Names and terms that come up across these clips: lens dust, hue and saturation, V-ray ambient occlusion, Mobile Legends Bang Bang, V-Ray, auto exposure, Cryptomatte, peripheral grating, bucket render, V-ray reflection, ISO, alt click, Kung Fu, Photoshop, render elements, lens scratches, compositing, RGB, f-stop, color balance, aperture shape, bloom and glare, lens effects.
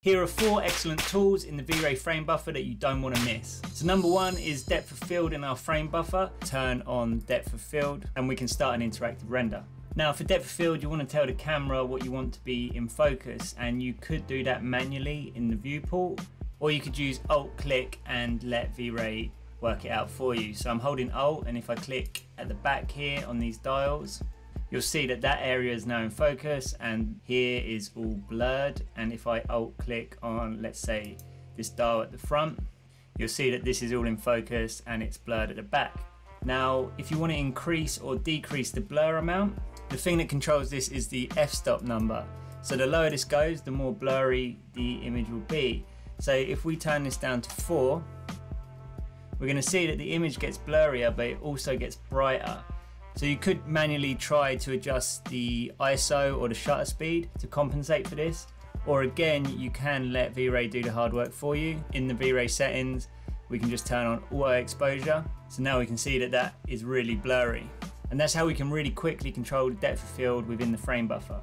Here are four excellent tools in the V-Ray frame buffer that you don't want to miss. So number one is depth of field in our frame buffer. Turn on depth of field and we can start an interactive render. Now for depth of field, you want to tell the camera what you want to be in focus, and you could do that manually in the viewport, or you could use alt click and let V-Ray work it out for you. So I'm holding alt, and if I click at the back here on these dials, you'll see that that area is now in focus and here is all blurred. And if I alt click on, let's say, this dial at the front, you'll see that this is all in focus and it's blurred at the back. Now, if you want to increase or decrease the blur amount, the thing that controls this is the f-stop number. So the lower this goes, the more blurry the image will be. So if we turn this down to 4, we're going to see that the image gets blurrier, but it also gets brighter. So you could manually try to adjust the ISO or the shutter speed to compensate for this. Or again, you can let V-Ray do the hard work for you. In the V-Ray settings, we can just turn on auto exposure. So now we can see that that is really blurry. And that's how we can really quickly control the depth of field within the frame buffer.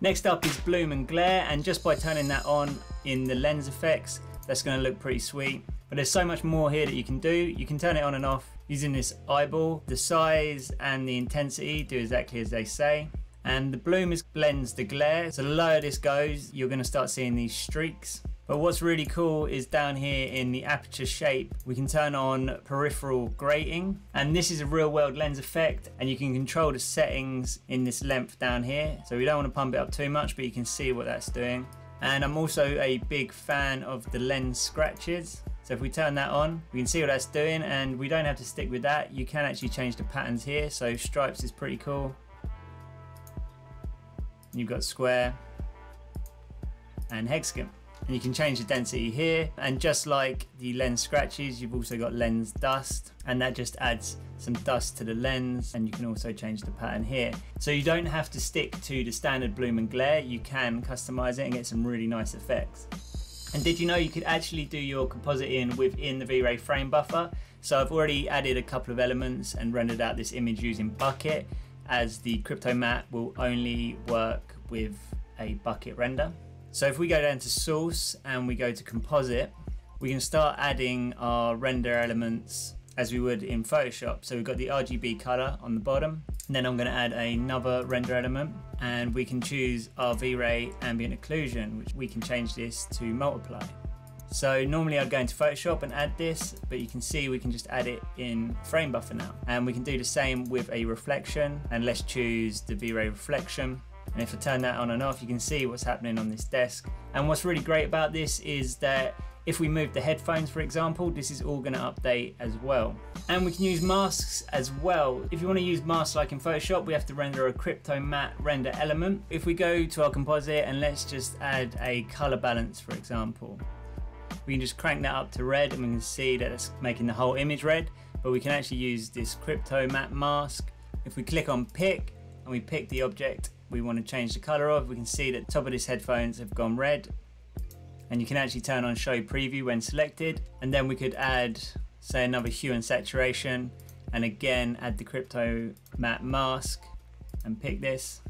Next up is bloom and glare. And just by turning that on in the lens effects, that's going to look pretty sweet. But there's so much more here that you can do. You can turn it on and off using this eyeball. The size and the intensity do exactly as they say. And the bloom blends the glare. So the lower this goes, you're going to start seeing these streaks. But what's really cool is down here in the aperture shape, we can turn on peripheral grating. And this is a real world lens effect, and you can control the settings in this length down here. So we don't want to pump it up too much, but you can see what that's doing. And I'm also a big fan of the lens scratches. So if we turn that on, we can see what that's doing, and we don't have to stick with that. You can actually change the patterns here. So stripes is pretty cool. You've got square and hexagon. And you can change the density here. And just like the lens scratches, you've also got lens dust, and that just adds some dust to the lens. And you can also change the pattern here. So you don't have to stick to the standard bloom and glare. You can customize it and get some really nice effects. And did you know you could actually do your compositing within the V-Ray frame buffer? So I've already added a couple of elements and rendered out this image using bucket, as the Cryptomatte will only work with a bucket render. So if we go down to source and we go to composite, we can start adding our render elements as we would in Photoshop. So we've got the RGB color on the bottom, and then I'm going to add another render element, and we can choose our V-Ray ambient occlusion, which we can change this to multiply. So normally I'd go into Photoshop and add this, but you can see we can just add it in frame buffer now. And we can do the same with a reflection, and let's choose the V-Ray reflection. And if I turn that on and off, you can see what's happening on this desk. And what's really great about this is that if we move the headphones, for example, this is all going to update as well. And we can use masks as well. If you want to use masks like in Photoshop, we have to render a Cryptomatte render element. If we go to our composite and let's just add a color balance, for example, we can just crank that up to red, and we can see that it's making the whole image red. But we can actually use this Cryptomatte mask. If we click on pick and we pick the object we want to change the color of, we can see that the top of this headphones have gone red. And you can actually turn on show preview when selected. And then we could add, say, another hue and saturation, and again add the Cryptomatte mask and pick this.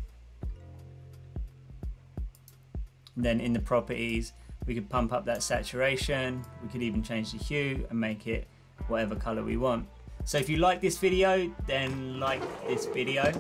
And then in the properties, we could pump up that saturation. We could even change the hue and make it whatever color we want. So if you like this video, then like this video.